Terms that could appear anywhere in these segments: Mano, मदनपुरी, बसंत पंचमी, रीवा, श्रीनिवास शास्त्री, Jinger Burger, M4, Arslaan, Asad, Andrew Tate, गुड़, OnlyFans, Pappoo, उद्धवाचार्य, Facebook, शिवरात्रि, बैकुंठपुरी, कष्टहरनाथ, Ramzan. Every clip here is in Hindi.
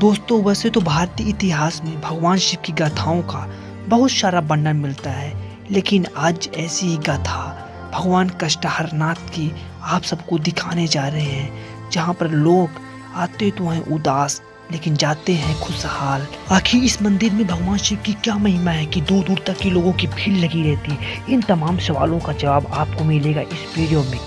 दोस्तों, वैसे तो भारतीय इतिहास में भगवान शिव की गाथाओं का बहुत सारा वर्णन मिलता है, लेकिन आज ऐसी ही गाथा भगवान कष्टहरनाथ की आप सबको दिखाने जा रहे हैं, जहां पर लोग आते तो हैं उदास लेकिन जाते हैं खुशहाल। आखिर इस मंदिर में भगवान शिव की क्या महिमा है कि दूर दूर तक की लोगों की भीड़ लगी रहती है? इन तमाम सवालों का जवाब आपको मिलेगा इस वीडियो में।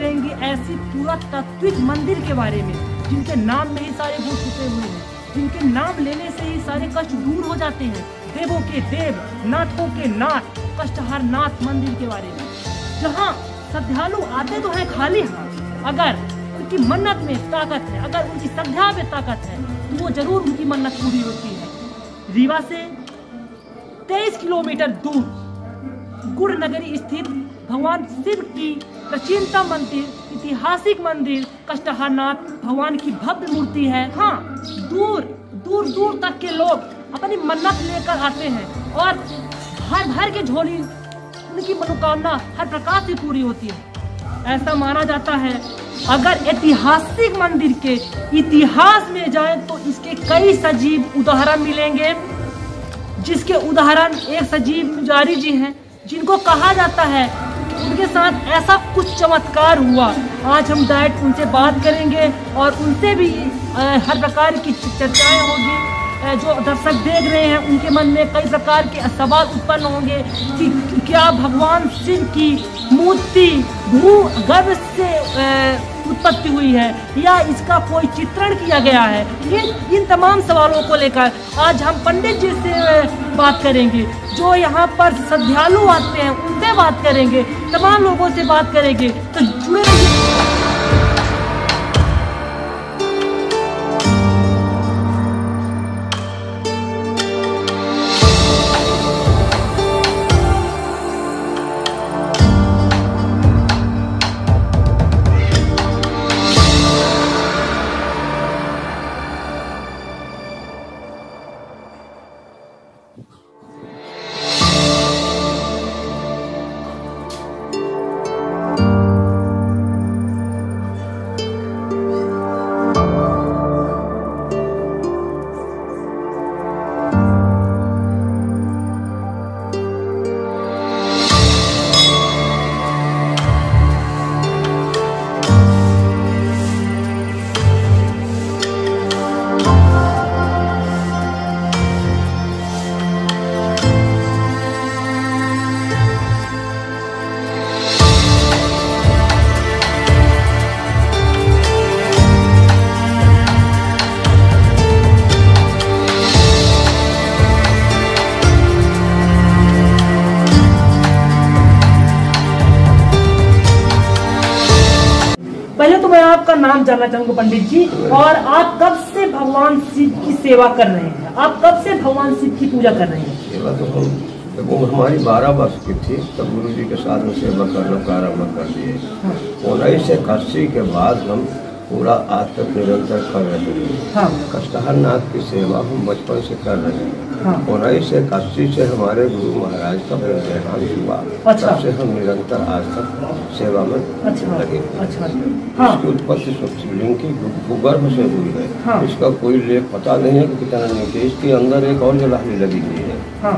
रहेंगे ऐसे पूरा तात्विक मंदिर के बारे में जिनके नाम में ही सारे गुण छुपे हुए हैं, जिनके नाम लेने से ही सारे कष्ट दूर हो जाते हैं। देवों के देव, नाथों के नाथ, कष्टहरनाथ मंदिर के बारे में, जहाँ श्रद्धालु आते तो है खाली हाथ, अगर उनकी मन्नत में ताकत है, अगर उनकी श्रद्धा में ताकत है तो वो जरूर उनकी मन्नत पूरी होती है। रीवा से 23 किलोमीटर दूर गुड़ नगरी स्थित भगवान शिव की प्राचीनतम मंदिर, ऐतिहासिक मंदिर कष्टहरनाथ भगवान की भव्य मूर्ति है। हाँ, दूर दूर दूर तक के लोग अपनी मन्नत लेकर आते हैं और हर भर के झोली उनकी मनोकामना हर प्रकार से पूरी होती है। ऐसा माना जाता है अगर ऐतिहासिक मंदिर के इतिहास में जाए तो इसके कई सजीव उदाहरण मिलेंगे, जिसके उदाहरण एक सजीव पुजारी जी हैं, जिनको कहा जाता है उनके साथ ऐसा कुछ चमत्कार हुआ। आज हम डायरेक्ट उनसे बात करेंगे और उनसे भी हर प्रकार की चर्चाएं होगी। जो दर्शक देख रहे हैं उनके मन में कई प्रकार के सवाल उत्पन्न होंगे कि क्या भगवान शिव की मूर्ति भूगर्भ से उत्पत्ति हुई है या इसका कोई चित्रण किया गया है? इन तमाम सवालों को लेकर आज हम पंडित जी से बात करेंगे, जो यहाँ पर श्रद्धालु आते हैं उनसे बात करेंगे, तमाम लोगों से बात करेंगे, तो जुड़े रहिए। आपका नाम जानना चाहूंगा पंडित जी, और आप कब से भगवान शिव की सेवा कर रहे हैं? आप कब से भगवान शिव की पूजा कर रहे हैं? सेवा तो हम जब हमारी 12 वर्ष की थी तब गुरु जी के साथ में सेवा करना प्रारंभ कर दिए। 1981 के बाद हम पूरा आज तक निरंतर कर रहे हैं। हाँ। कष्टहरनाथ की सेवा हम बचपन से कर रहे हैं। हाँ। 1981 से हमारे गुरु महाराज का देहांत हुआ। अच्छा। तब से हम निरंतर आज तक सेवा में लगे। अच्छा। हाँ। इसकी उत्पत्ति शिवलिंग की भूगर्भ से हुई है। हाँ। इसका कोई लेख पता नहीं है कि कितना लेख है। इसके अंदर एक और जगह भी लगी हुई है। हाँ।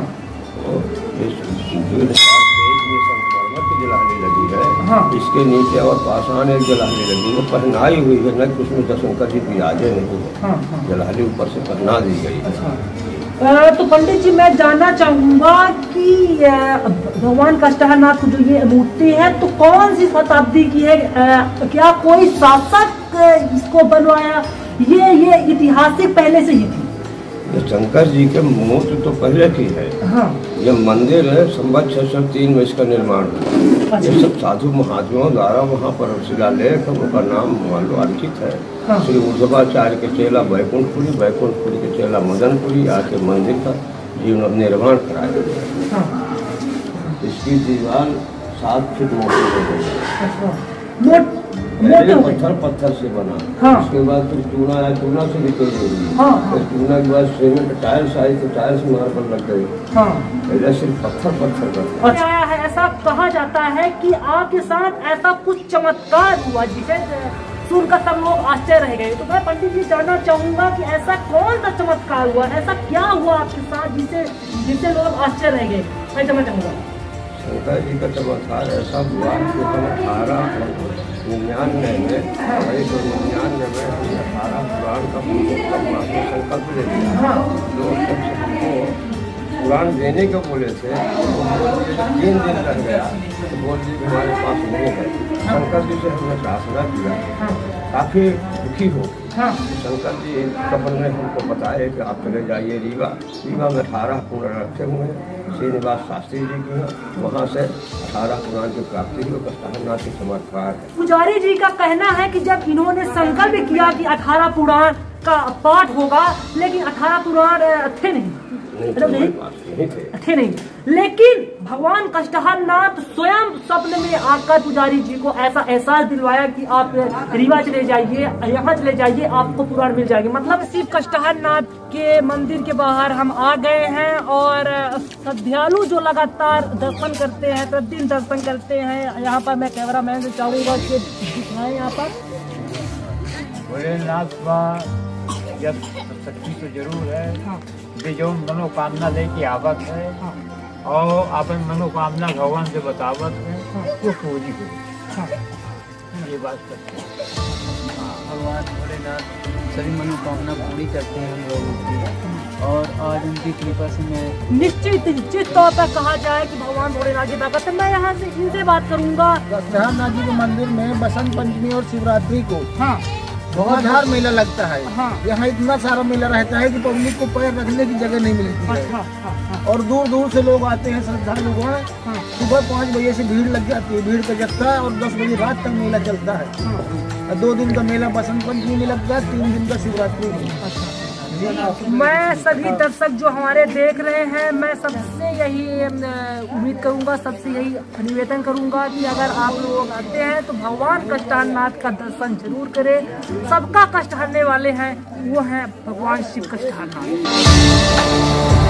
हाँ। इसके नीचे और पाषाण एक जलाली लगी है, पहनाई हुई है, न कि उसमें दशंकर जी विराजे नहीं है। हाँ। जलाली ऊपर से पहना दी गई। अच्छा। तो पंडित जी मैं जानना चाहूँगा कि भगवान कष्टहरनाथ की जो ये मूर्ति है तो कौन सी शताब्दी की है? क्या कोई शासक इसको बनवाया? ये ऐतिहासिक पहले से ही थी। शंकर जी के मूर्ति तो पहले की है। हाँ। यह मंदिर है, संवत 603 में इसका निर्माण हुआ। ये सब साधु महात्माओं द्वारा वहाँ पर शिलालेख उनका नाम अंकित है। हाँ। श्री उद्धवाचार्य के चेला बैकुंठपुरी, बैकुंठपुरी के चेला मदनपुरी आके मंदिर का जीवन निर्माण कराया गया। हाँ। इसकी दीवार 7 फीट मोटी हो गई है, पहले पत्थर से बना। हाँ। उसके बाद फिर चूना आया, चूना से निकल गई। हाँ। चूना के बाद सीमेंट टाइल्स आई तो टाइल्स मार्बल लग गई। हाँ। पहले सिर्फ पत्थर बना। अच्छा। है ऐसा कहा जाता है कि आपके साथ ऐसा कुछ चमत्कार हुआ जिसे सुन कर सब लोग आश्चर्य रह गए। तो मैं पंडित जी जानना चाहूंगा कि ऐसा कौन सा चमत्कार हुआ, ऐसा क्या हुआ आपके साथ जिससे लोग आश्चर्य रह गए, मैं जानना चाहूँगा। शंकर जी का चमत्कार ऐसा हुआ कि हम 1899 में हमने 18 पुराण का संकल्प ले लिया। लोग सबको पुराण देने के बोले थे, 3 दिन लग गया। तो बोल जी हमारे पास नहीं है। शंकर जी से हमने प्रार्थना किया, काफ़ी दुखी हो। शंकर जी कपल ने हमको बताया कि आप चले जाइए रीवा। रीवा में 18 पुराण रखे हुए हैं, श्रीनिवास शास्त्री जी की है, वहाँ से 18 पुराण की प्राप्ति हुई। कष्टहरनाथ के चमत्कार है। पुजारी जी का कहना है कि जब इन्होंने संकल्प किया कि 18 पुराण का पाठ होगा, लेकिन 18 पुराण थे नहीं, लेकिन भगवान कष्टहरनाथ स्वयं स्वप्न में आकर पुजारी जी को ऐसा एहसास दिलवाया कि आप रीवा चले जाइए, यहाँ चले जाइए, आपको पुराण मिल जाएगी। मतलब सिर्फ कष्टहरनाथ के मंदिर के बाहर हम आ गए हैं और श्रद्धालु जो लगातार दर्शन करते हैं, प्रतिदिन दर्शन करते हैं। यहाँ पर मैं कैमरा मैन से चाहूँगा कि दिखाएं यहाँ पर भोलेनाथ शक्ति तो जरूर है, जो मनोकामना लेके आवत है और अपन मनोकामना भगवान से बतावत है वो पूरी हो। ये बात करते हैं भगवान भोलेनाथ, सभी मनोकामना पूरी करते हैं हम लोगों की, और आज उनकी कृपा से मैं निश्चित तौर पर कहा जाए कि भगवान भोलेनाथ की ताकत है। मैं यहाँ से इनसे बात करूँगा। कष्टहरनाथ जी के मंदिर में बसंत पंचमी और शिवरात्रि को बहुत हर मेला लगता है। यहाँ इतना सारा मेला रहता है कि पब्लिक को पैर रखने की जगह नहीं मिलती है। और दूर दूर से लोग आते हैं, श्रद्धालु लोग। सुबह 5 बजे से भीड़ लग जाती है, भीड़ का जत्था, और 10 बजे रात तक मेला चलता है। 2 दिन का मेला बसंत पंचमी में लगता है, 3 दिन का शिवरात्रि में। मैं सभी दर्शक जो हमारे देख रहे हैं, मैं सबसे यही उम्मीद करूँगा, सबसे यही निवेदन करूँगा कि अगर आप लोग आते हैं तो भगवान कष्टहरनाथ का दर्शन जरूर करें। सबका कष्ट हरने वाले हैं, वो हैं भगवान शिव कष्टहरनाथ।